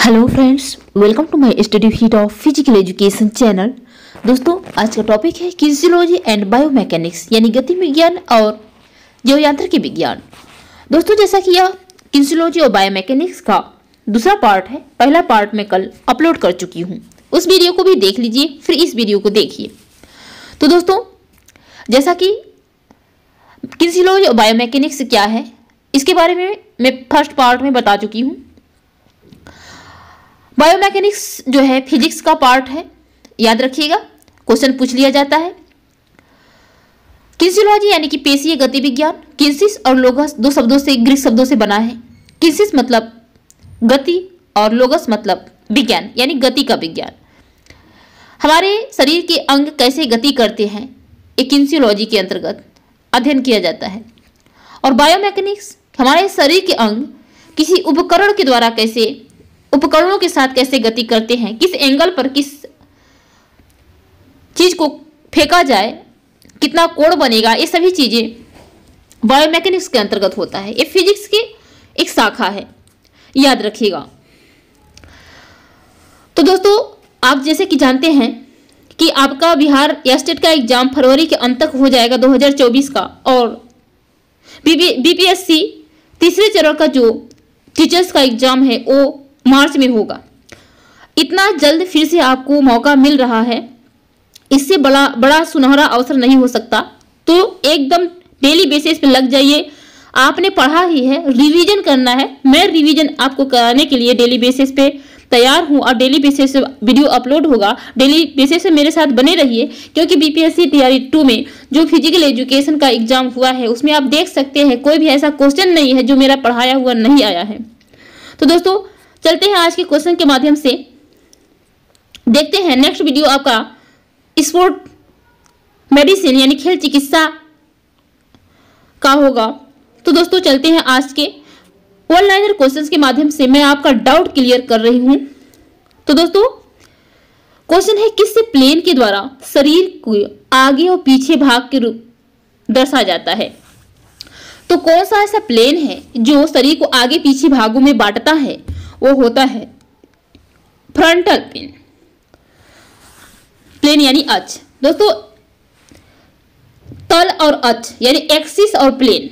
Hello friends, welcome to my study fit of physical education channel. दोस्तों, आज का topic है किनेसियोलॉजी एंड बायोमेकेनिक्स यानी गति विज्ञान और जैवयांत्रिकी विज्ञान। दोस्तों, जैसा कि यह किनेसियोलॉजी और बायोमेकेनिक्स का दूसरा पार्ट है, पहला पार्ट मैं कल अपलोड कर चुकी हूँ, उस वीडियो को भी देख लीजिए, फिर इस वीडियो को देखिए। तो दोस्तों, जैसा कि किनेसियोलॉजी और बायोमेकेनिक्स क्या है इसके बारे में मैं फर्स्ट पार्ट में बता चुकी हूँ। बायोमेकेनिक्स जो है फिजिक्स का पार्ट है, याद रखिएगा, क्वेश्चन पूछ लिया जाता है। किनेसियोलॉजी यानी कि पेशीय गति विज्ञान, किनेसिस और लोगस दो शब्दों से, ग्रीक शब्दों से बना है। किनेसिस मतलब गति और लोगस मतलब विज्ञान, यानी गति का विज्ञान। हमारे शरीर के अंग कैसे गति करते हैं ये किनेसियोलॉजी के अंतर्गत अध्ययन किया जाता है। और बायोमेकेनिक्स हमारे शरीर के अंग किसी उपकरण के द्वारा कैसे, उपकरणों के साथ कैसे गति करते हैं, किस एंगल पर किस चीज को फेंका जाए, कितना कोण बनेगा, ये सभी चीजें बायोमेकेनिक्स के अंतर्गत होता है। ये फिजिक्स की एक शाखा है, याद रखिएगा। तो दोस्तों, आप जैसे कि जानते हैं कि आपका बिहार स्टेट का एग्जाम फरवरी के अंत तक हो जाएगा 2024 का, और बीपीएससी तीसरे चरण का जो टीचर्स का एग्जाम है वो मार्च में होगा। इतना जल्द फिर से आपको मौका मिल रहा है, इससे बड़ा सुनहरा अवसर नहीं हो सकता। तो एकदम डेली बेसिस पे लग जाइए। आपने पढ़ा ही है, रिवीजन करना है। मैं रिवीजन आपको कराने के लिए डेली बेसिस पे तैयार हूँ और डेली बेसिस पे वीडियो अपलोड होगा। डेली बेसिस पे मेरे साथ बने रहिए, क्योंकि बीपीएससी तैयारी 2 में जो फिजिकल एजुकेशन का एग्जाम हुआ है उसमें आप देख सकते हैं कोई भी ऐसा क्वेश्चन नहीं है जो मेरा पढ़ाया हुआ नहीं आया है। तो दोस्तों, चलते हैं आज के क्वेश्चन के माध्यम से, देखते हैं। नेक्स्ट वीडियो आपका स्पोर्ट मेडिसिन यानी खेल चिकित्सा का होगा। तो दोस्तों, चलते हैं आज के वन लाइनर क्वेश्चन के माध्यम से मैं आपका डाउट क्लियर कर रही हूं। तो दोस्तों, क्वेश्चन है किस प्लेन के द्वारा शरीर को आगे और पीछे भाग के रूप दर्शाया जाता है। तो कौन सा ऐसा प्लेन है जो शरीर को आगे पीछे भागों में बांटता है, वो होता है फ्रंटल प्लेन, प्लेन यानी अक्ष। दोस्तों, तल और अक्ष यानी एक्सिस और प्लेन,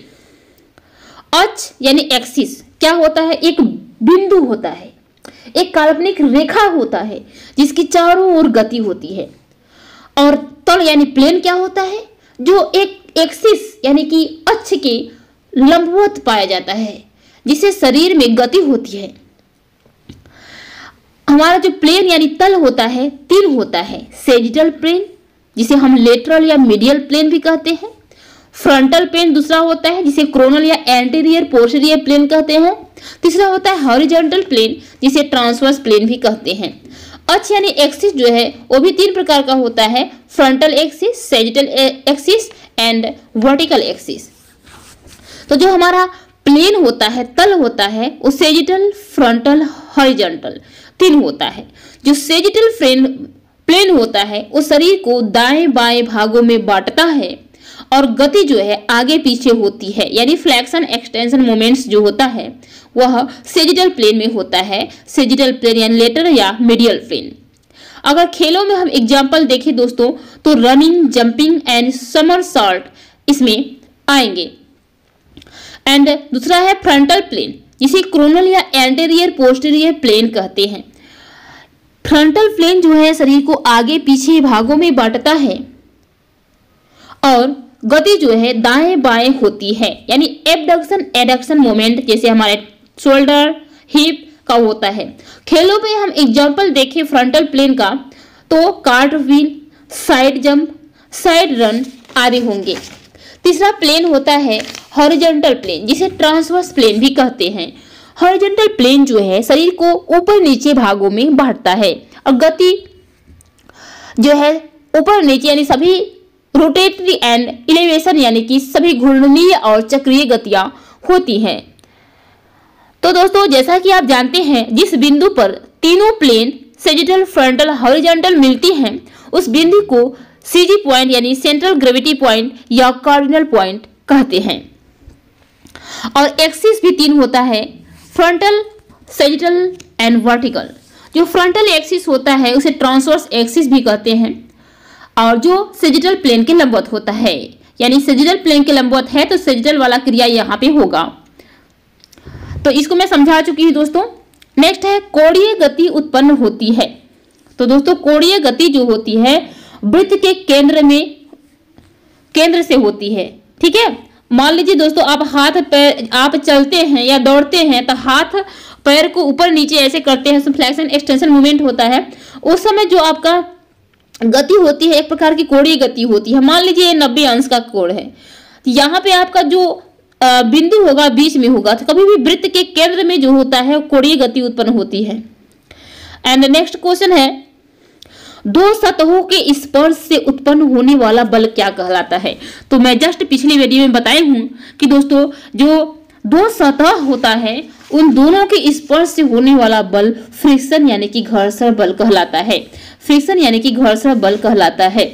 अक्ष यानी एक्सिस क्या होता है, एक बिंदु होता है, एक काल्पनिक रेखा होता है जिसकी चारों ओर गति होती है। और तल यानी प्लेन क्या होता है, जो एक एक्सिस यानी कि अक्ष के लंबवत पाया जाता है, जिससे शरीर में गति होती है। हमारा जो प्लेन यानी तल होता है 3 होता है, सैजिटल प्लेन जिसे हम लेटरल या मीडियल प्लेन भी कहते हैं, फ्रंटल प्लेन दूसरा होता है जिसे कोरोनल या एंटीरियर पोस्टीरियर प्लेन कहते हैं, तीसरा होता है हॉरिजॉन्टल प्लेन जिसे ट्रांसवर्स प्लेन भी कहते हैं। अक्ष यानी एक्सिस जो है वो भी 3 प्रकार का होता है, frontal axis, sagittal axis and vertical axis. तो जो हमारा प्लेन होता है, तल होता है, वो सैजिटल, फ्रंटल, हॉरिजॉन्टल 3 होता है। जो सैजिटल प्लेन होता है वो शरीर को दाएं बाएं भागों में बांटता है और गति जो है आगे पीछे होती है, यानी फ्लेक्शन एक्सटेंशन मोमेंट्स जो होता है वह सैजिटल प्लेन में होता है, सैजिटल प्लेन यानी लेटर या मीडियल प्लेन। अगर खेलों में हम एग्जाम्पल देखें दोस्तों, तो रनिंग, जंपिंग एंड समरसॉल्ट इसमें आएंगे। एंड दूसरा है फ्रंटल प्लेन जिसे कोरोनल या एंटीरियर पोस्टीरियर प्लेन कहते हैं। फ्रंटल प्लेन जो है शरीर को आगे पीछे भागों में बांटता है और गति जो है दाएं बाएं होती है, यानी एबडक्शन एडक्शन मोमेंट जैसे हमारे शोल्डर हिप का होता है। खेलों में हम एग्जाम्पल देखें फ्रंटल प्लेन का, तो cartwheel, side jump, side run आदि होंगे। तीसरा प्लेन होता है हॉरिजॉन्टल प्लेन जिसे ट्रांसवर्स प्लेन भी कहते हैं। हॉरिजॉन्टल प्लेन जो है शरीर को ऊपर नीचे भागों में बांटता है और गति जो है ऊपर नीचे यानी सभी रोटेटरी एंड इलेवेशन यानी कि सभी घूर्णनीय और चक्रीय गतियां होती हैं। तो दोस्तों, जैसा कि आप जानते हैं, जिस बिंदु पर तीनों प्लेन सैजिटल, फ्रंटल, हॉरिजॉन्टल मिलती हैं उस बिंदु को सीजी पॉइंट यानी सेंट्रल ग्रेविटी पॉइंट या कार्डिनल पॉइंट कहते हैं। और एक्सिस भी 3 होता है, फ्रंटल, सैजिटल, एंड वर्टिकल। जो फ्रंटल एक्सिस होता है उसे ट्रांसवर्स एक्सिस भी कहते हैं, और जो सेजिटल प्लेन के लंबवत होता है, यानी सेजिटल प्लेन के लंबवत है तो सेजिटल वाला क्रिया यहाँ पे होगा। तो इसको मैं समझा चुकी हूँ दोस्तों। नेक्स्ट है कोणीय गति उत्पन्न होती है। तो दोस्तों कोणीय गति जो होती है वृत्त के केंद्र से होती है, ठीक है। मान लीजिए दोस्तों आप हाथ पैर, आप चलते हैं या दौड़ते हैं तो हाथ पैर को ऊपर नीचे ऐसे करते हैं, फ्लेक्शन एक्सटेंशन मूवमेंट होता है, उस समय जो आपका गति होती है एक प्रकार की कोणीय गति होती है। मान लीजिए 90 अंश का कोण है, यहाँ पे आपका जो बिंदु होगा बीच में होगा, तो कभी भी वृत्त के केंद्र में जो होता है कोणीय गति उत्पन्न होती है। एंड नेक्स्ट क्वेश्चन है, दो सतहों के स्पर्श से उत्पन्न होने वाला बल क्या कहलाता है। तो मैं जस्ट पिछली वीडियो में बताई हूँ कि दोस्तों जो दो सतह होता है उन दोनों के स्पर्श से होने वाला बल फ्रिक्शन यानी कि घर्षण बल कहलाता है। फ्रिक्शन यानी कि घर्षण बल कहलाता है।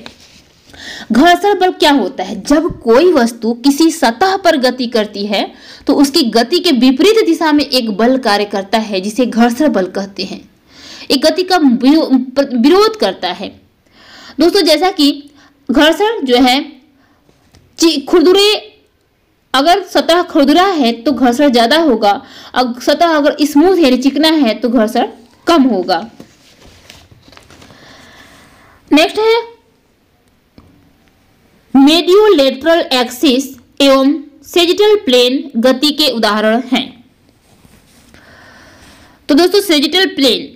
घर्षण बल क्या होता है? जब कोई वस्तु किसी सतह पर गति करती है तो उसकी गति के विपरीत दिशा में एक बल कार्य करता है जिसे घर्षण बल कहते हैं। एक गति का विरोध करता है दोस्तों, जैसा कि घर्षण जो है खुरदुरे, अगर सतह खुरदुरा है तो घर्षण ज्यादा होगा, और सतह अगर स्मूथ यानी चिकना है तो घर्षण कम होगा। नेक्स्ट है मेडियोलेटरल एक्सिस एवं सेजिटल प्लेन गति के उदाहरण हैं। तो दोस्तों सेजिटल प्लेन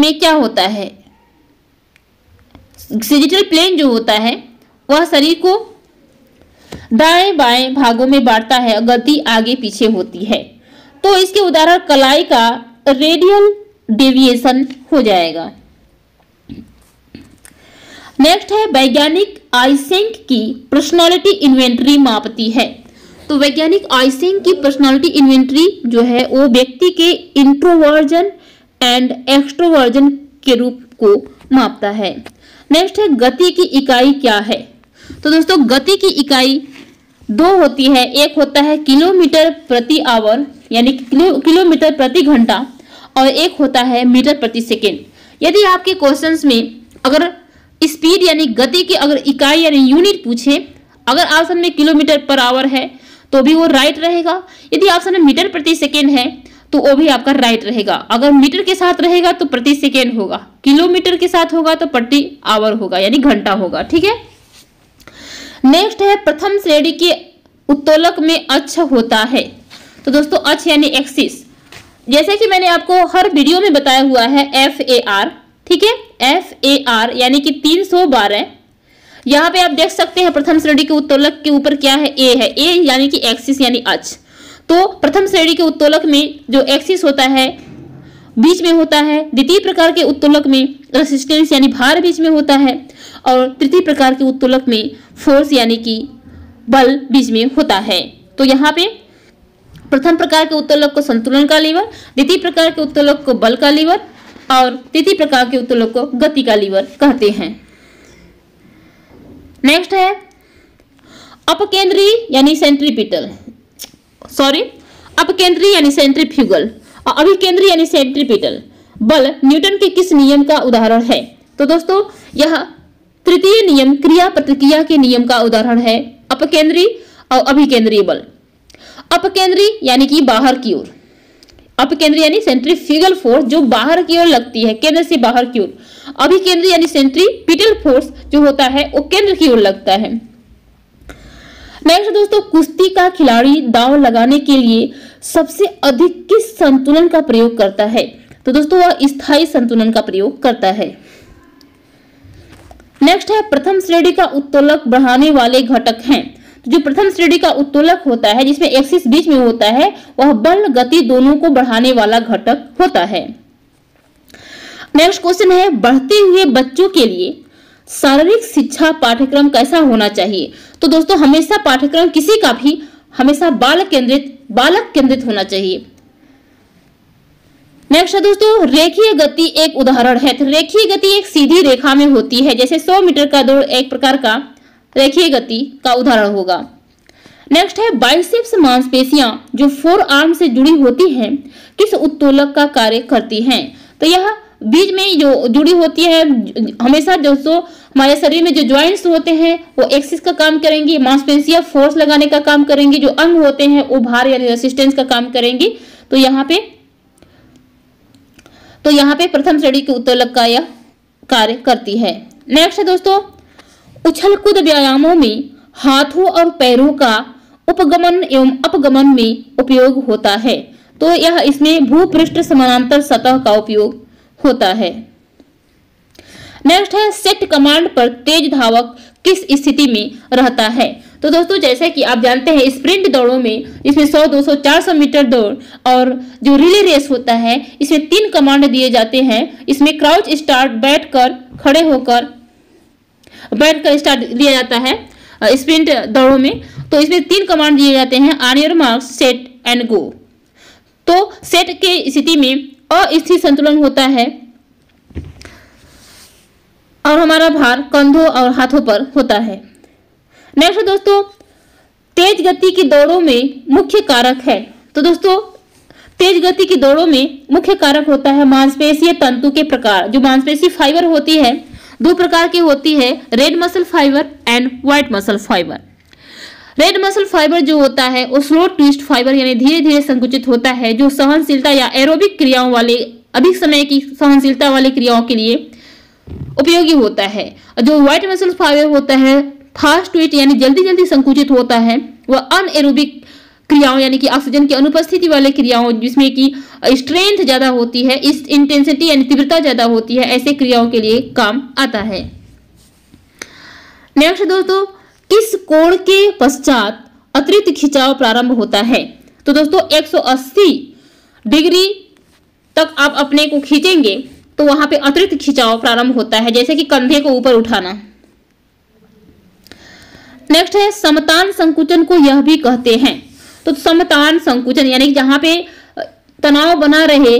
में क्या होता है? सेजिटल प्लेन जो होता है वह शरीर को दाएं बाएं भागों में बांटता है, गति आगे पीछे होती है। तो इसके उदाहरण कलाई का रेडियल डेविएशन हो जाएगा। नेक्स्ट है वैज्ञानिक आइसेंक की पर्सनालिटी इन्वेंट्री मापती है। तो वैज्ञानिक आइसेंक की पर्सनालिटी इन्वेंट्री जो है वो व्यक्ति के इंट्रोवर्जन एंड एक्सट्रोवर्जन के रूप को मापता है। नेक्स्ट है गति की इकाई क्या है? तो दोस्तों गति की इकाई दो होती है, एक होता है किलोमीटर प्रति आवर यानी किलोमीटर प्रति घंटा, और एक होता है मीटर प्रति सेकेंड। यदि आपके क्वेश्चंस में अगर स्पीड यानी गति की अगर इकाई यानी यूनिट पूछे, अगर ऑप्शन में किलोमीटर पर आवर है तो भी वो राइट रहेगा, यदि ऑप्शन में मीटर प्रति सेकेंड है तो वो भी आपका राइट रहेगा। अगर मीटर के साथ रहेगा तो प्रति सेकेंड होगा, किलोमीटर के साथ होगा तो प्रति आवर होगा यानी घंटा होगा, ठीक है। नेक्स्ट है प्रथम श्रेणी के उत्तोलक में अक्ष होता है। तो दोस्तों अक्ष यानी एक्सिस, जैसे कि मैंने आपको हर वीडियो में बताया हुआ है FAR, ठीक है। FAR यानी कि 312। यहाँ पे आप देख सकते हैं प्रथम श्रेणी के उत्तोलक के ऊपर क्या है, A है, A यानी कि एक्सिस यानी अक्ष। तो प्रथम श्रेणी के उत्तोलक में जो एक्सिस होता है बीच में होता है, द्वितीय प्रकार के उत्तोलक में रेसिस्टेंस यानी भार बीच में होता है, और तृतीय प्रकार के उत्तोलक में फोर्स यानी कि बल बीच में होता है। तो यहाँ पे प्रथम प्रकार के उत्तोलक को संतुलन का लीवर, द्वितीय प्रकार के उत्तोलक को बल का लीवर, और तृतीय प्रकार के उत्तोलक को गति का लीवर कहते हैं। नेक्स्ट है अपकेंद्री यानी सेंट्रीपिटल, सॉरी अपकेंद्री यानी सेंट्रीफ्यूगल और अभिकेंद्री यानी सेंट्रीपिटल बल न्यूटन के किस नियम का उदाहरण है? तो दोस्तों यह तृतीय नियम क्रिया प्रतिक्रिया के नियम का उदाहरण है, अपकेंद्री और अभिकेंद्री बल। अपकेंद्री यानी कि बाहर की ओर, अपकेंद्री यानी सेंट्रीफ्यूगल फोर्स जो बाहर की ओर लगती है, केंद्र से बाहर की ओर। अभिकेंद्री यानी सेंट्रीपिटल फोर्स जो होता है वो केंद्र की ओर लगता है। नेक्स्ट दोस्तों कुश्ती का खिलाड़ी दांव लगाने के लिए सबसे अधिक किस संतुलन का प्रयोग करता है? तो दोस्तों वह स्थायी संतुलन का प्रयोग करता है। नेक्स्ट है प्रथम श्रेणी का उत्तोलक बढ़ाने वाले घटक हैं। जो प्रथम श्रेणी का उत्तोलक होता है जिसमें एक्सिस बीच में होता है वह बल गति दोनों को बढ़ाने वाला घटक होता है। नेक्स्ट क्वेश्चन है बढ़ते हुए बच्चों के लिए शारीरिक शिक्षा पाठ्यक्रम कैसा होना चाहिए? तो दोस्तों हमेशा पाठ्यक्रम किसी का भी हमेशा बालक केंद्रित होना चाहिए। नेक्स्ट है दोस्तों रेखीय गति एक उदाहरण है। तो रेखीय गति एक सीधी रेखा में होती है, जैसे 100 मीटर का दौड़ एक प्रकार का रेखीय गति का उदाहरण होगा। नेक्स्ट है बाइसेप्स मांसपेशियां जो फोर आर्म से जुड़ी होती हैं किस उत्तोलक का कार्य करती हैं। तो यह बीज में जो जुड़ी होती है हमेशा जो सो हमारे शरीर में जो ज्वाइंट्स होते हैं वो एक्सिस का काम करेंगी, मांसपेशियां फोर्स लगाने का काम करेंगी, जो अंग होते हैं वो भार यानी रेसिस्टेंस का काम करेंगी। तो यहाँ पे प्रथम श्रेणी के उत्तोलक का यह कार्य करती है। नेक्स्ट है दोस्तों उछल कूद व्यायामों में हाथों और पैरों का उपगमन एवं अपगमन में उपयोग होता है। तो यह इसमें भूपृष्ठ समानांतर सतह का उपयोग होता है। नेक्स्ट है सेट कमांड पर तेज धावक किस स्थिति में रहता है। तो दोस्तों जैसे कि आप जानते हैं स्प्रिंट दौड़ों में इसमें 100, 200, 400 मीटर दौड़ और जो रिले रेस होता है इसमें तीन कमांड दिए जाते हैं। इसमें क्राउच स्टार्ट बैठकर खड़े होकर बैठकर स्टार्ट दिया जाता है स्प्रिंट दौड़ों में। तो इसमें तीन कमांड दिए जाते हैं on your mark set and go. तो सेट के स्थिति में अस्थिर संतुलन होता है और हमारा भार कंधों और हाथों पर होता है। नेक्स्ट दोस्तों तेज गति की दौड़ों में मुख्य कारक है। तो दोस्तों तेज गति की दौड़ों में मुख्य कारक होता है मांसपेशीय तंतु के प्रकार। जो मांसपेशी फाइबर होती है दो प्रकार की होती है, red muscle fibre and white muscle fibre. Red muscle fibre जो होता है वो स्लो ट्विस्ट फाइबर यानी धीरे धीरे संकुचित होता है, जो सहनशीलता या एरोबिक क्रियाओं वाले अधिक समय की सहनशीलता वाली क्रियाओं के लिए उपयोगी होता है। जो व्हाइट मसल फाइबर होता है फास्ट ट्विस्ट यानी जल्दी जल्दी संकुचित होता है, वह अनएरोबिक क्रियाओं यानी कि ऑक्सीजन की अनुपस्थिति वाले क्रियाओं जिसमें कि स्ट्रेंथ ज़्यादा होती है, इस इंटेंसिटी यानी तीव्रता ज़्यादा होती है, ऐसे क्रियाओं के लिए काम आता है। नेक्स्ट दोस्तों किस कोण के पश्चात अतिरिक्त खिंचाव प्रारंभ होता है। तो दोस्तों 180 डिग्री तक आप अपने को खींचेंगे तो वहां पे अतिरिक्त खिंचाव प्रारंभ होता है, जैसे कि कंधे को ऊपर उठाना। नेक्स्ट है समतान संकुचन को यह भी कहते हैं। तो समतान संकुचन यानी जहां पे तनाव बना रहे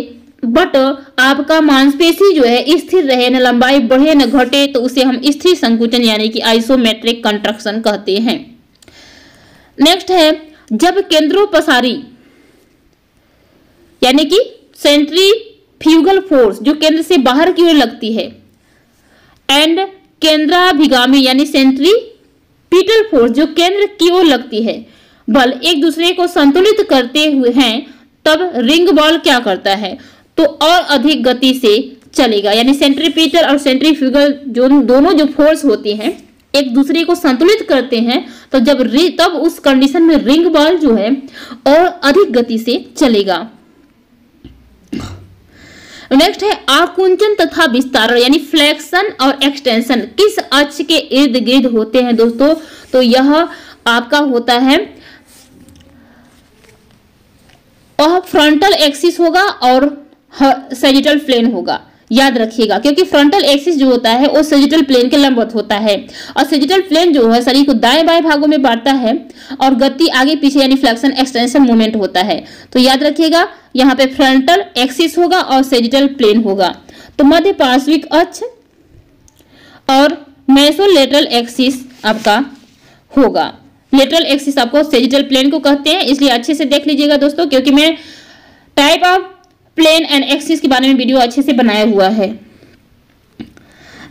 बट आपका मांसपेशी जो है स्थिर रहे, न लंबाई बढ़े न घटे, तो उसे हम स्थिर संकुचन यानी कि आइसोमेट्रिक कंट्रक्शन कहते हैं। नेक्स्ट है जब केंद्रोपसारी यानी कि सेंट्रीफ्यूगल फोर्स जो केंद्र से बाहर की ओर लगती है एंड केंद्राभिगामी यानी सेंट्रीपिटल फोर्स जो केंद्र की ओर लगती है बल एक दूसरे को संतुलित करते हुए हैं, तब रिंग बॉल क्या करता है तो और अधिक गति से चलेगा। यानी सेंट्रीपिटल और सेंट्रीफ्यूगल जो दोनों जो फोर्स होती हैं एक दूसरे को संतुलित करते हैं तो तब उस कंडीशन में रिंग बॉल जो है और अधिक गति से चलेगा। नेक्स्ट है आकुंचन तथा विस्तारण यानी फ्लेक्शन और एक्सटेंशन किस अक्ष के इर्द गिर्द होते हैं दोस्तों। तो यह आपका होता है और फ्रंटल एक्सिस होगा और सैजिटल प्लेन होगा, याद रखिएगा, क्योंकि फ्रंटल एक्सिस जो होता है वो सैजिटल प्लेन के लंबवत होता है और सैजिटल प्लेन जो है शरीर को दाएं बाएं भागों में बांटता है और गति आगे पीछे यानी फ्लेक्शन एक्सटेंशन मूवमेंट होता है। तो याद रखिएगा यहाँ पे फ्रंटल एक्सिस होगा और सैजिटल प्लेन होगा। तो मध्य पार्श्विक अक्ष और मेसोलेटरल एक्सिस आपका होगा। लेटरल एक्सिस आपको सैजिटल प्लेन को कहते हैं, इसलिए अच्छे से देख लीजिएगा दोस्तों, क्योंकि मैं type of plane and axis के बारे में वीडियो अच्छे से बनाया हुआ है।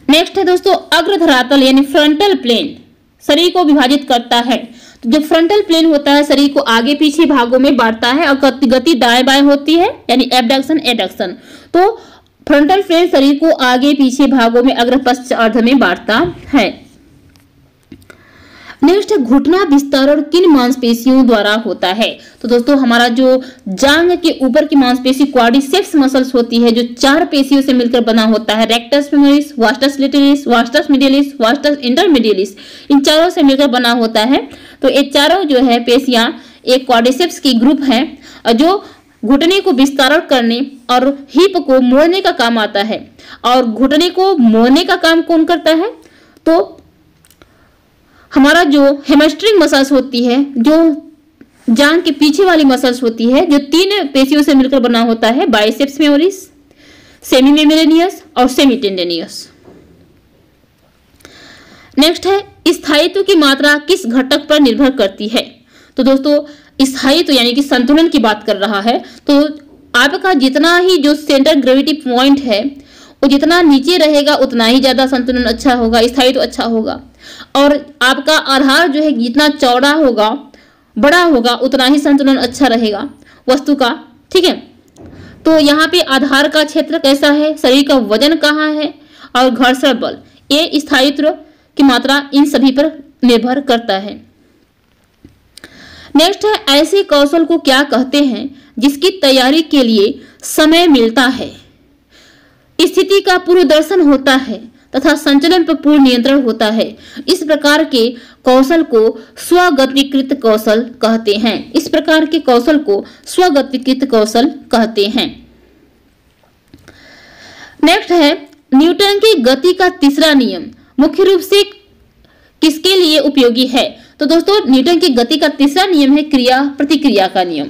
नेक्स्ट है दोस्तों अग्रधरातल यानी फ्रंटल प्लेन शरीर को विभाजित करता है। तो जो फ्रंटल प्लेन होता है शरीर को आगे पीछे भागों में बांटता है और गति दाएं बाएं होती है यानी एबडक्शन एडक्शन। तो फ्रंटल प्लेन शरीर को आगे पीछे भागों में अग्र पश्च अर्ध में बांटता है। नेक्स्ट है घुटना विस्तारण किन मांसपेशियों द्वारा होता है। तो दोस्तों हमारा जो जांघ के ऊपर की मांसपेशी क्वाड्रिसेप्स मसल्स होती है जो चार पेशियों से मिलकर बना होता है, rectus femoris, vastus lateralis, vastus medialis, vastus intermedialis, इन चारों से मिलकर बना होता है। तो ये चारों जो है पेशियां एक क्वाड्रिसेप्स की ग्रुप है जो घुटने को विस्तारण करने और हिप को मोड़ने का काम आता है। और घुटने को मोड़ने का काम कौन करता है तो हमारा जो हैमस्ट्रिंग मसल्स होती है जो जांघ के पीछे वाली मसल्स होती है जो तीन पेशियों से मिलकर बना होता है, बाइसेप्स फेमोरिस, सेमी मेम्ब्रेनियस और सेमी टेंडेनियस। नेक्स्ट है स्थायित्व की मात्रा किस घटक पर निर्भर करती है। तो दोस्तों स्थायित्व यानी कि संतुलन की बात कर रहा है। तो आपका जितना ही जो सेंटर ग्रेविटी पॉइंट है वो जितना नीचे रहेगा उतना ही ज़्यादा संतुलन अच्छा होगा, स्थायित्व अच्छा होगा। और आपका आधार जो है जितना चौड़ा होगा, बड़ा होगा, उतना ही संतुलन अच्छा रहेगा वस्तु का, ठीक है। तो यहाँ पे आधार का क्षेत्र कैसा है, शरीर का वजन कहाँ है और घर्षण बल, ये स्थायित्व की मात्रा इन सभी पर निर्भर करता है। नेक्स्ट है ऐसे कौशल को क्या कहते हैं जिसकी तैयारी के लिए समय मिलता है, स्थिति का पूर्वदर्शन होता है तथा संचलन पर पूर्ण नियंत्रण होता है। इस प्रकार के कौशल को स्वगतिकृत कौशल कहते हैं। इस प्रकार के कौशल को स्वगतिकृत कौशल कहते हैं। नेक्स्ट है न्यूटन की गति का तीसरा नियम मुख्य रूप से किसके लिए उपयोगी है। तो दोस्तों न्यूटन की गति का तीसरा नियम है क्रिया प्रतिक्रिया का नियम,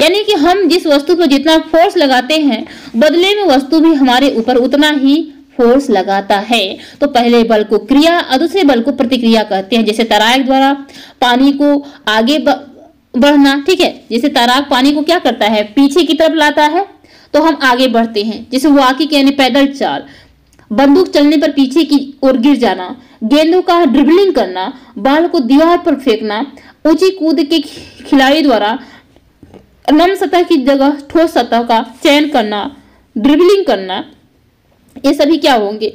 यानी कि हम जिस वस्तु पर जितना फोर्स लगाते हैं बदले में वस्तु भी हमारे ऊपर उतना ही फोर्स लगाता है। तो पहले बल को क्रिया और दूसरे बल को प्रतिक्रिया कहते हैं। जैसे तैराक द्वारा पानी को आगे बढ़ना, ठीक है, जैसे तैराक पानी को क्या करता है पीछे की तरफ लाता है तो हम आगे बढ़ते हैं। जैसे वॉकिंग यानी पैदल चाल, बंदूक चलने पर पीछे की ओर गिर जाना, गेंदों का ड्रिबलिंग करना, बॉल को दीवार पर फेंकना, ऊंची कूद के खिलाड़ी द्वारा नम सतह की जगह ठोस सतह का चयन करना, ड्रिबलिंग करना, ये सभी क्या होंगे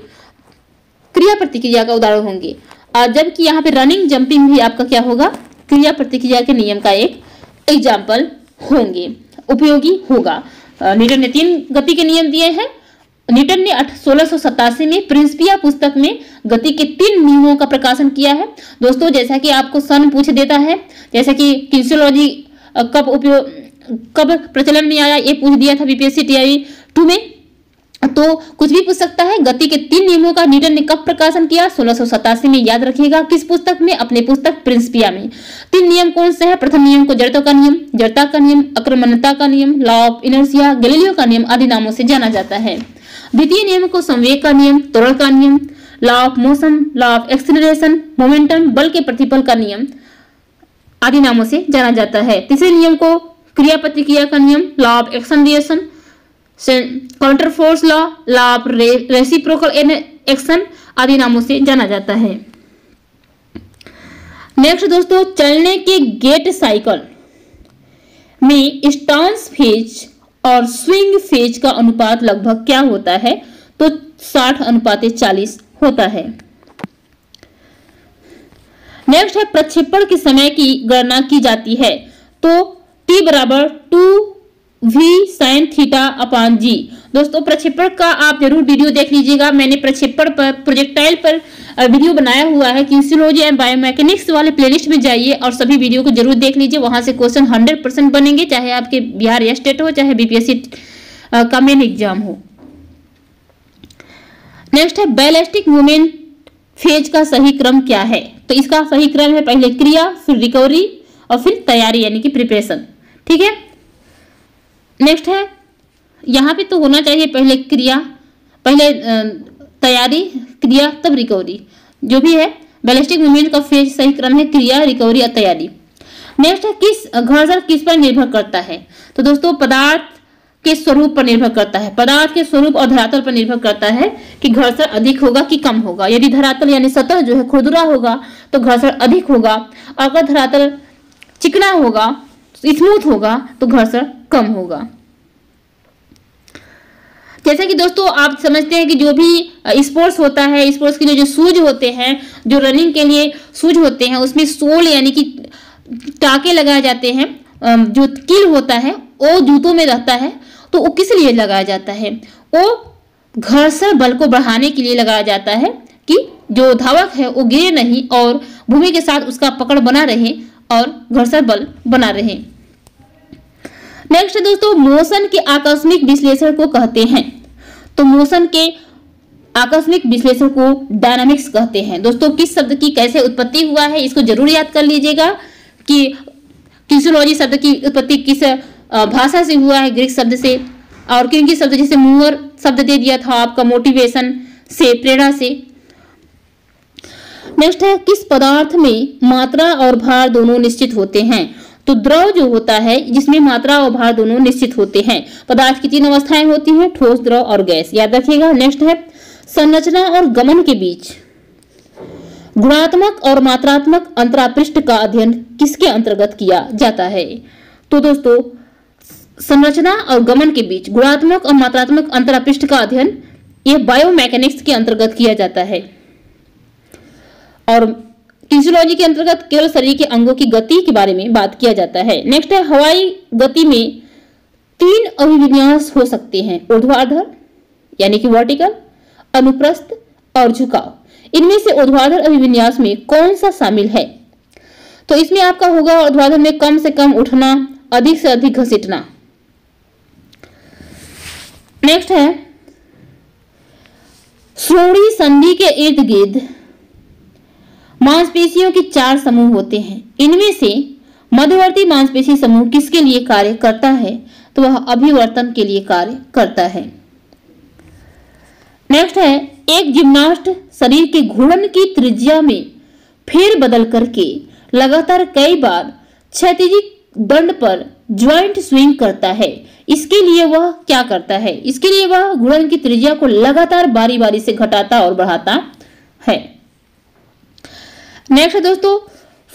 क्रिया प्रतिक्रिया का उदाहरण होंगे। और जबकि यहाँ पे रनिंग जंपिंग भी आपका क्या होगा क्रिया प्रतिक्रिया के नियम का एक एग्जाम्पल होंगे, उपयोगी होगा। न्यूटन ने 3 गति के नियम दिए हैं। न्यूटन ने 1687 में प्रिंसिपिया पुस्तक में गति के 3 नियमों का प्रकाशन किया है। दोस्तों जैसा कि आपको सन पूछ देता है, जैसा कि किनेसियोलॉजी कब प्रचलन में आया ये पूछ दिया था बीपीएससी TI 2 में, तो कुछ भी पूछ सकता है। गति के 3 नियमों का न्यूटन ने कब प्रकाशन किया, 1687 में। याद रखिएगा किस पुस्तक में, अपने पुस्तक प्रिंसिपिया में। 3 नियम कौन से हैं, प्रथम नियम को जड़ता का नियम, जड़ता का नियम अक्रमणता का नियम, लॉ ऑफ इनर्शिया, गैलीलियो का नियम आदि नामों से जाना जाता है। द्वितीय नियम को संवेग का नियम, त्वरण का नियम, law of motion, law of acceleration, momentum, बल के प्रतिफल का नियम आदि नामों से जाना जाता है। तीसरे नियम को क्रिया प्रतिक्रिया का नियम, law of action reaction, counter force law, law of reciprocal action आदि नामों से जाना जाता है। नेक्स्ट दोस्तों चलने के गेट साइकिल में स्टॉन्स फेज और स्विंग फेज का अनुपात लगभग क्या होता है, तो 60:40 होता है। नेक्स्ट है प्रक्षेपण के समय की गणना की जाती है। तो T = 2v sin θ/g। दोस्तों प्रक्षेपण का आप जरूर वीडियो देख लीजिएगा। मैंने प्रक्षेपण पर प्रोजेक्टाइल पर वीडियो बनाया हुआ है। किनेसियोलॉजी एंड बायोमेकेनिक्स वाले प्लेलिस्ट में जाइए और सभी वीडियो को जरूर देख लीजिए। वहां से क्वेश्चन 100% बनेंगे, चाहे आपके बिहार स्टेट हो, चाहे बीपीएससी का मेन एग्जाम हो। नेक्स्ट है बैलिस्टिक मूवमेंट फेज का सही क्रम क्या है। तो इसका सही क्रम है पहले क्रिया, फिर रिकवरी और फिर तैयारी यानी कि प्रिपरेशन, ठीक है। नेक्स्ट है यहाँ पे तो होना चाहिए पहले क्रिया, पहले तैयारी, क्रिया तब रिकवरी, जो भी है बैलिस्टिक मूवमेंट का फेज सही क्रम है क्रिया, रिकवरी और तैयारी। नेक्स्ट है किस घर्षण किस पर निर्भर करता है। तो दोस्तों पदार्थ के स्वरूप पर निर्भर करता है, पदार्थ के स्वरूप और धरातल पर निर्भर करता है कि घर्षण अधिक होगा कि कम होगा। यदि धरातल यानी सतह जो है खुरदुरा होगा तो घर्षण अधिक होगा, अगर धरातल चिकना होगा, स्मूथ होगा तो घर्षण कम होगा। जैसे कि दोस्तों आप समझते हैं कि जो भी स्पोर्ट्स होता है, स्पोर्ट्स के लिए जो शूज होते हैं, जो रनिंग के लिए शूज होते हैं, उसमें सोल यानी कि टाके लगाए जाते हैं, जो कील होता है वो जूतों में रहता है। तो वो किस लिए लगाया जाता है, वो घर्षण बल को बढ़ाने के लिए लगाया जाता है कि जो धावक है वो गिरे नहीं और भूमि के साथ उसका पकड़ बना रहे और घर्षण बल बना रहे। नेक्स्ट दोस्तों मोशन के आकस्मिक विश्लेषण को कहते हैं। तो मोशन के आकस्मिक विश्लेषण को डायनामिक्स कहते हैं। दोस्तों किस शब्द की कैसे उत्पत्ति हुआ है इसको जरूर याद कर लीजिएगा कि किनेसियोलॉजी शब्द की उत्पत्ति किस भाषा से हुआ है, ग्रीक शब्द से, और किनकी शब्द जैसे मूवर शब्द दे दिया था आपका मोटिवेशन से, प्रेरणा से। नेक्स्ट है किस पदार्थ में मात्रा और भार दोनों निश्चित होते हैं। तो द्रव जो होता है जिसमें मात्रा और भार दोनों निश्चित होते हैं। पदार्थ की तीन अवस्थाएं होती हैं, ठोस, द्रव और गैस। याद रखिएगा। नेक्स्ट है संरचना और गमन के बीच गुणात्मक और मात्रात्मक अंतरापृष्ठ का अध्ययन किसके अंतर्गत किया जाता है। तो दोस्तों संरचना और गमन के बीच गुणात्मक और मात्रात्मक अंतरापृष्ठ का अध्ययन यह बायोमैकेनिक्स के अंतर्गत किया जाता है। और किनेसियोलॉजी के अंतर्गत केवल शरीर के अंगों की गति के बारे में बात किया जाता है। नेक्स्ट है हवाई गति में तीन अभिविन्यास हो सकते हैं, ऊर्ध्वाधर यानी कि वर्टिकल, अनुप्रस्थ और झुकाव। इनमें से ऊर्ध्वाधर अभिविन्यास में कौन सा शामिल है। तो इसमें आपका होगा ऊर्ध्वाधर में कम से कम उठना, अधिक से अधिक घसीटना। नेक्स्ट है श्रोणि संधि के इर्द गिर्द मांसपेशियों के चार समूह होते हैं। इनमें से मध्यवर्ती मांसपेशी समूह किसके लिए कार्य करता है। तो वह अभिवर्तन के लिए कार्य करता है। नेक्स्ट है एक जिम्नास्ट शरीर के घूर्णन की त्रिज्या में फेर बदल करके लगातार कई बार क्षैतिज दंड पर ज्वाइंट स्विंग करता है। इसके लिए वह क्या करता है। इसके लिए वह घूर्णन की त्रिज्या को लगातार बारी बारी से घटाता और बढ़ाता है। नेक्स्ट है दोस्तों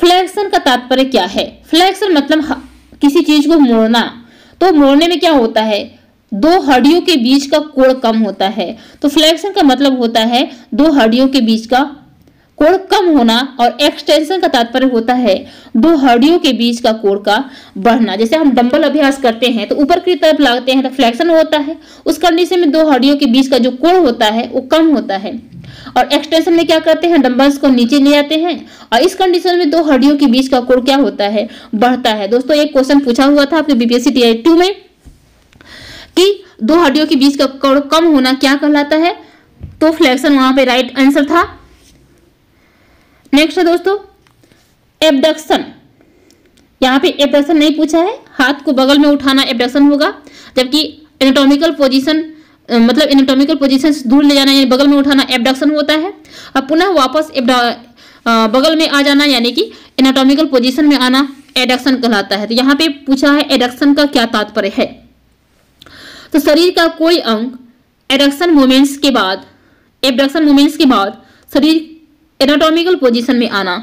फ्लेक्शन का तात्पर्य क्या है। फ्लेक्शन मतलब किसी चीज को मोड़ना। तो मोड़ने में क्या होता है, दो हड्डियों के बीच का कोण कम होता है। तो फ्लेक्शन का मतलब होता है दो हड्डियों के बीच का कोण कम होना। और एक्सटेंशन का तात्पर्य होता है दो हड्डियों के बीच का कोण का बढ़ना। जैसे हम डंबल अभ्यास करते हैं तो ऊपर की तरफ लाते हैं तो फ्लेक्शन होता है। उस कंडीशन में दो हड्डियों के बीच का जो कोण होता है वो कम होता है। और एक्सटेंशन में क्या करते हैं, डंबल्स को नीचे ले आते हैं और इस कंडीशन में दो हड्डियों के बीच का कोण क्या होता है, बढ़ता है। दोस्तों एक क्वेश्चन पूछा हुआ था आपके बीपीएससी टीआई 2 में कि दो हड्डियों के बीच का कोण कम होना क्या कहलाता है। तो फ्लेक्शन वहां पे राइट आंसर था। नेक्स्ट है दोस्तों एब्डक्शन। यहाँ पे एब्डक्शन नहीं पूछा है, हाथ को बगल में उठाना एब्डक्शन होगा। जबकि एनाटॉमिकल पोजीशन मतलब एनाटॉमिकल पोजीशन से दूर ले जाना यानी बगल में उठाना एब्डक्शन होता है। अब पुनः वापस बगल में आ जाना यानी कि एनाटॉमिकल पोजीशन में आना एडक्शन कहलाता है। तो यहाँ पे पूछा है एडक्शन का क्या तात्पर्य है। तो शरीर का कोई अंग एडक्शन मूवमेंट्स के बाद एब्डक्शन मूवमेंट्स के बाद शरीर एनाटॉमिकल पोजीशन में आना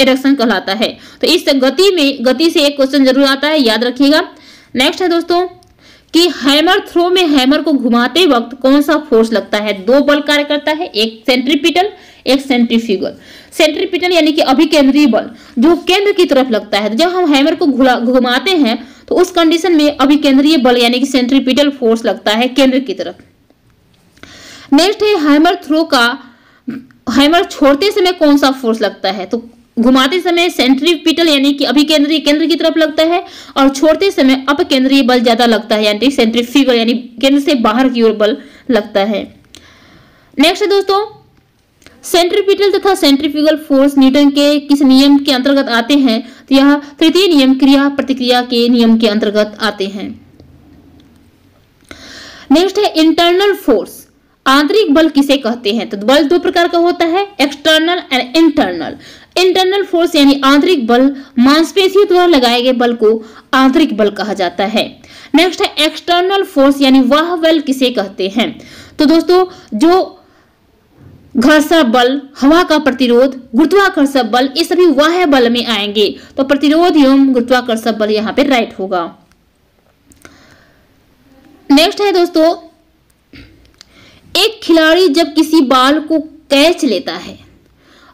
एडक्शन कहलाता है। तो इस गति से एक क्वेश्चन जरूर आता है, याद रखिएगा। नेक्स्ट है दोस्तों कि हैमर थ्रो में हैमर को घुमाते वक्त कौन सा फोर्स लगता है। दो बल कार्य करता है, एक सेंट्रीपिटल एक सेंट्रीफ्यूगल। सेंट्रीपिटल यानी कि अभिकेंद्रीय बल जो केंद्र की तरफ लगता है। तो जब हम हैमर को घुमाते हैं तो उस कंडीशन में अभिकेंद्रीय बल यानी कि सेंट्रीपिटल फोर्स लगता है केंद्र की तरफ। नेक्स्ट है हैमर थ्रो का हैमर छोड़ते समय कौन सा फोर्स लगता है। तो घुमाते समय सेंट्रीपिटल यानी कि अभिकेंद्रीय केंद्र की तरफ लगता है और छोड़ते समय अपकेंद्रीय बल ज्यादा लगता है यानी सेंट्रीफ्यूगल यानी केंद्र से बाहर की ओर बल लगता है। नेक्स्ट है दोस्तों सेंट्रीपिटल तथा सेंट्रीफ्यूगल फोर्स न्यूटन के किस नियम के अंतर्गत आते हैं। तो यह तृतीय नियम क्रिया प्रतिक्रिया के नियम के अंतर्गत आते हैं। नेक्स्ट है इंटरनल फोर्स। आंतरिक बल किसे कहते हैं। तो बल दो प्रकार का होता है, external and internal. Internal force यानी आंतरिक बल, मांसपेशियों द्वारा लगाए गए बल को आंतरिक बल कहा जाता है। नेक्स्ट है एक्सटर्नल फोर्स यानी वाह बल किसे कहते हैं। तो दोस्तों जो घर्षण बल, हवा का प्रतिरोध, गुरुत्वाकर्षण बल, ये सभी वाह बल में आएंगे। तो प्रतिरोध एवं गुरुत्वाकर्षण बल यहाँ पे राइट होगा। नेक्स्ट है दोस्तों एक खिलाड़ी जब किसी बाल को कैच लेता है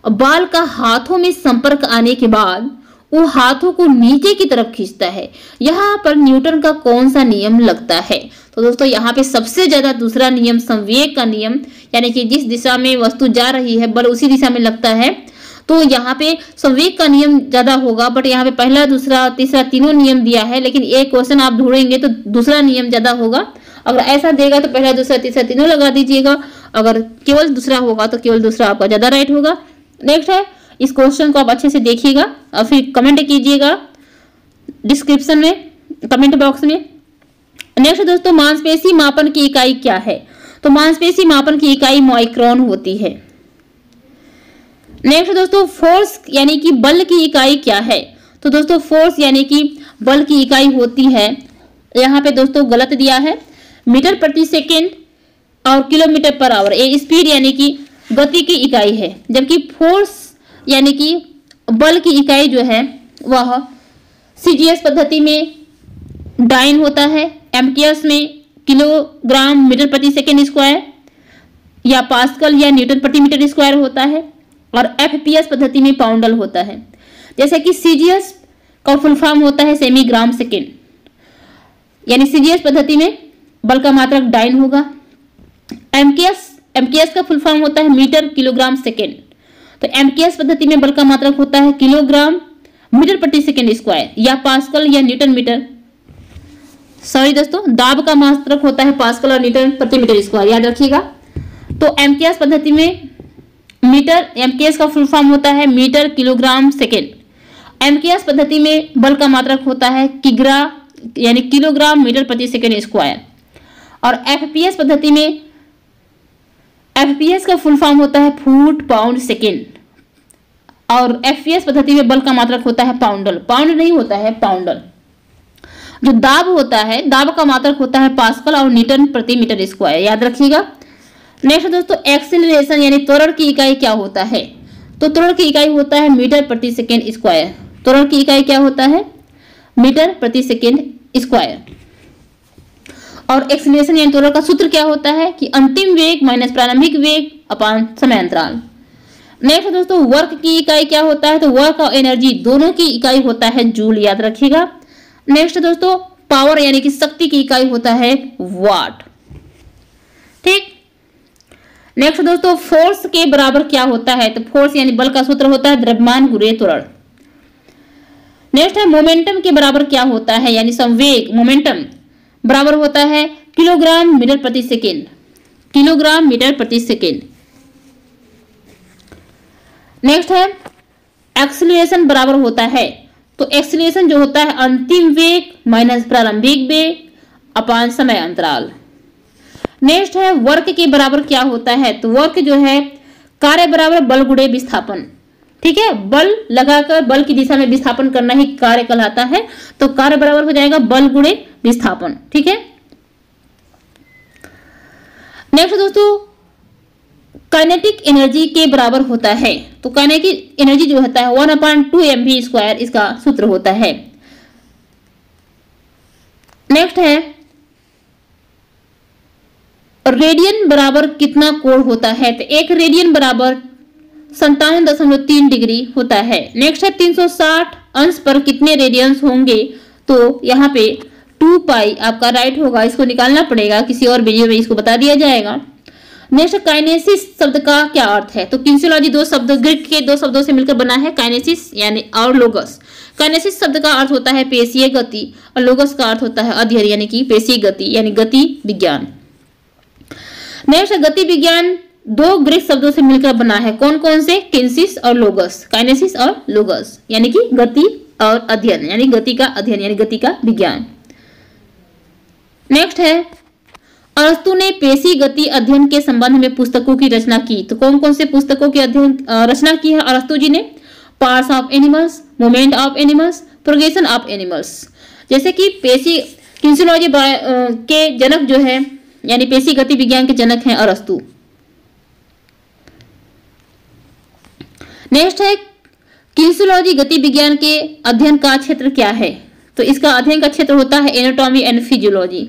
और बाल का हाथों में संपर्क आने के बाद वो हाथों को नीचे की तरफ खींचता है, यहाँ पर न्यूटन का कौन सा नियम लगता है। तो दोस्तों यहाँ पे सबसे ज्यादा दूसरा नियम संवेग का नियम यानी कि जिस दिशा में वस्तु जा रही है बल उसी दिशा में लगता है। तो यहाँ पे संवेग का नियम ज्यादा होगा, बट यहाँ पे पहला दूसरा तीसरा तीनों नियम दिया है। लेकिन एक क्वेश्चन आप ढूंढेंगे तो दूसरा नियम ज्यादा होगा। अगर ऐसा देगा तो पहला दूसरा तीसरा तीनों लगा दीजिएगा। अगर केवल दूसरा होगा तो केवल दूसरा आपका ज्यादा राइट होगा। नेक्स्ट है इस क्वेश्चन को आप अच्छे से देखिएगा और फिर कमेंट कीजिएगा डिस्क्रिप्शन में, कमेंट बॉक्स में। नेक्स्ट दोस्तों मांसपेशी मापन की इकाई क्या है। तो मांसपेशी मापन की इकाई माइक्रोन होती है। नेक्स्ट दोस्तों फोर्स यानी कि बल की इकाई क्या है। तो दोस्तों फोर्स यानी कि बल की इकाई होती है, यहाँ पे दोस्तों गलत दिया है, मीटर प्रति सेकेंड और किलोमीटर पर आवर, ये स्पीड यानी कि गति की इकाई है, जबकि फोर्स यानी कि बल की इकाई जो है वह सीजीएस पद्धति में डाइन होता है, एमटीएस में किलोग्राम मीटर प्रति सेकेंड स्क्वायर या पास्कल या न्यूटन प्रति मीटर स्क्वायर होता है, और एफपीएस पद्धति में पाउंडल होता है। जैसे कि सीजीएस का फुल फॉर्म होता है सेमी ग्राम सेकेंड, यानी सीजीएस पद्धति में बल का मात्रक डाइन होगा। एमकेएस का फुल फॉर्म होता है मीटर किलोग्राम सेकेंड, तो एमकेएस पद्धति में बल का मात्रक होता है किलोग्राम मीटर प्रति सेकेंड स्क्वायर या पास्कल या न्यूटन मीटर, सॉरी दोस्तों दाब का मात्रक होता है पास्कल और न्यूटन प्रति मीटर स्क्वायर, याद रखिएगा। तो एमकेएस पद्धति में मीटर, एमकेएस का फुल फॉर्म होता है मीटर किलोग्राम सेकेंड, एमकेएस पद्धति में बल का मात्रक होता है किग्रा यानी किलोग्राम मीटर प्रति सेकेंड स्क्वायर, और एफपीएस पद्धति में एफपीएस का फुल फॉर्म होता है फुट पाउंड सेकेंड, और एफपीएस पद्धति में बल का मात्रक होता है पाउंडल, पाउंड नहीं होता है पाउंडल। जो दाब होता है, दाब का मात्रक होता है पास्कल और न्यूटन प्रति मीटर स्क्वायर, याद रखिएगा। नेक्स्ट दोस्तों एक्सेलरेशन यानी त्वरण की इकाई क्या होता है, तो त्वरण की इकाई होता है मीटर प्रति सेकेंड स्क्वायर, त्वरण की इकाई क्या होता है मीटर प्रति सेकेंड स्क्वायर। और एक्सेलरेशन यानी त्वरण का सूत्र क्या होता है कि अंतिम वेग माइनस प्रारंभिक वेग अपान समय अंतराल। नेक्स्ट दोस्तों वर्क की इकाई क्या होता है, तो वर्क और एनर्जी दोनों की इकाई होता है जूल, याद रखिएगा। नेक्स्ट दोस्तों पावर यानी कि शक्ति की इकाई होता है वाट, ठीक। नेक्स्ट दोस्तों फोर्स के बराबर क्या होता है, तो फोर्स यानी बल का सूत्र होता है द्रव्यमान गुणे त्वरण। नेक्स्ट है मोमेंटम के बराबर क्या होता है, यानी संवेग, मोमेंटम बराबर होता है किलोग्राम मीटर प्रति सेकेंड, किलोग्राम मीटर प्रति सेकेंड। नेक्स्ट है एक्सीलरेशन बराबर होता है, तो एक्सीलरेशन जो होता है अंतिम वेग माइनस प्रारंभिक वेग अपान समय अंतराल। नेक्स्ट है वर्क के बराबर क्या होता है, तो वर्क जो है कार्य बराबर बल गुणे विस्थापन, ठीक है, बल लगाकर बल की दिशा में विस्थापन करना ही कार्य कहलाता है, तो कार्य बराबर हो जाएगा बल गुणे विस्थापन, ठीक है। नेक्स्ट दोस्तों काइनेटिक एनर्जी के बराबर होता है, तो काइनेटिक एनर्जी जो होता है 1/2 mv2 इसका सूत्र होता है। नेक्स्ट है रेडियन बराबर कितना कोण होता है, तो 1 रेडियन बराबर 57.3 डिग्री होता है। नेक्स्ट है 360 अंश पर कितने रेडियंस होंगे, तो यहाँ पे 2 पाई आपका राइट होगा, इसको निकालना पड़ेगा, किसी और वीडियो में इसको बता दिया जाएगा। नेक्स्ट काइनेसिस शब्द का क्या अर्थ है, तो किनेसियोलॉजी 2 शब्द ग्रीक के 2 शब्दों से मिलकर बना है, काइनेसिस यानी और लोगस। काइनेसिस शब्द का अर्थ होता है पेशीय गति और लोगस का अर्थ होता है अध्ययन यानी कि पेशीय गति यानी गति विज्ञान। नेक्स्ट गति विज्ञान 2 ग्रीक शब्दों से मिलकर बना है, कौन कौन से, किनेसिस और लोगस, काइनेसिस और लोगस यानी कि गति और अध्ययन यानी गति का अध्ययन यानी गति का विज्ञान। नेक्स्ट है अरस्तु ने पेशी गति अध्ययन के संबंध में पुस्तकों की रचना की, तो कौन कौन से पुस्तकों की अध्ययन रचना की है अरस्तु जी ने, parts of animals, movement of animals, progression of animals. जैसे कि पेशी किनेसियोलॉजी के जनक जो है यानी पेशी गति विज्ञान के जनक हैं अरस्तु। नेक्स्ट है किनेसियोलॉजी गति विज्ञान के अध्ययन का क्षेत्र क्या है, तो इसका अध्ययन का क्षेत्र होता है एनाटॉमी एंड फिजियोलॉजी।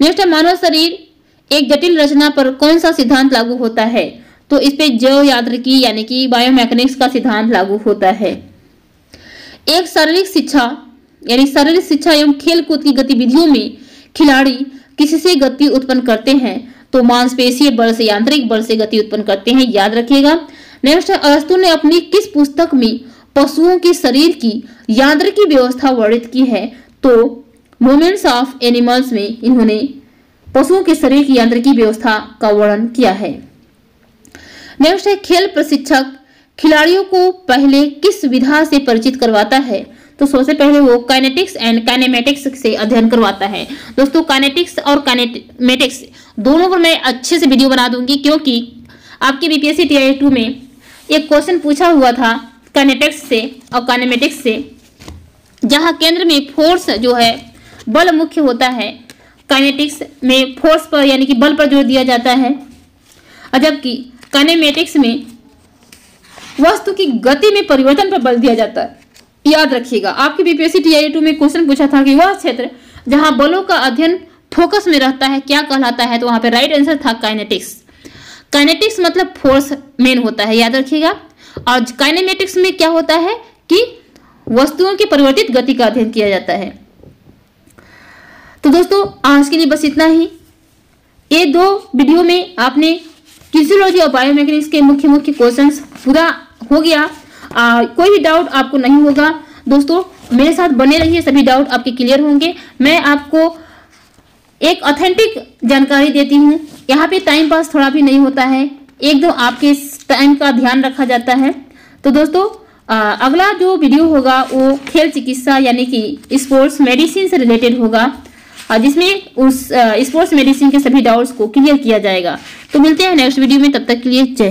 नेक्स्ट है मानव शरीर एक जटिल रचना पर कौन सा सिद्धांत लागू होता है, तो इस पे जैव यांत्रिकी यानी कि बायोमेकेनिक्स का सिद्धांत लागू होता है। एक शारीरिक शिक्षा यानी शारीरिक शिक्षा एवं खेलकूद की गतिविधियों में खिलाड़ी किससे गति उत्पन्न करते हैं, तो मांसपेशीय बल से, यांत्रिक बल से गति उत्पन्न करते हैं, याद रखिएगा। नेक्स्ट है अरस्तु ने अपनी किस पुस्तक में पशुओं के शरीर की यांत्रिकी व्यवस्था वर्णित की है, तो मूवमेंट्स ऑफ एनिमल्स में इन्होंने पशुओं के शरीर की यांत्रिकी व्यवस्था का वर्णन किया है। नेक्स्ट है खेल प्रशिक्षक खिलाड़ियों को पहले किस विधा से परिचित करवाता है, तो सबसे पहले वो काइनेटिक्स एंड काइनेमेटिक्स से अध्ययन करवाता है। दोस्तों काइनेटिक्स और काइनेमेटिक्स दोनों पर मैं अच्छे से वीडियो बना दूंगी, क्योंकि आपके बीपीएससी टीआई 2 में एक क्वेश्चन पूछा हुआ था काइनेटिक्स से और काइनेमेटिक्स से, जहाँ केंद्र में फोर्स जो है बल मुख्य होता है। काइनेटिक्स में फोर्स पर यानी कि बल पर जोर दिया जाता है, जबकि काइनेमेटिक्स में वस्तु की गति में परिवर्तन पर बल दिया जाता है। याद रखिएगा आपके बीपीएससी टीआई2 में क्वेश्चन पूछा था कि वह क्षेत्र जहाँ बलों का अध्ययन फोकस में रहता है क्या कहलाता है, तो वहाँ पे राइट आंसर था काइनेटिक्स। काइनेटिक्स मतलब फोर्स मेन होता है, याद रखिएगा। और काइनेमेटिक्स में क्या होता है कि वस्तुओं की परिवर्तित गति का अध्ययन किया जाता है। तो दोस्तों आज के लिए बस इतना ही। ये दो वीडियो में आपने किनेसियोलॉजी और बायोमेकेनिक्स के मुख्य मुख्य क्वेश्चंस पूरा हो गया। कोई भी डाउट आपको नहीं होगा दोस्तों, मेरे साथ बने रहिए, सभी डाउट आपके क्लियर होंगे। मैं आपको एक ऑथेंटिक जानकारी देती हूँ, यहाँ पे टाइम पास थोड़ा भी नहीं होता है, एकदम आपके टाइम का ध्यान रखा जाता है। तो दोस्तों अगला जो वीडियो होगा वो खेल चिकित्सा यानी कि स्पोर्ट्स मेडिसिन से रिलेटेड होगा, जिसमें उस स्पोर्ट्स मेडिसिन के सभी डाउट्स को क्लियर किया जाएगा। तो मिलते हैं नेक्स्ट वीडियो में, तब तक के लिए जय।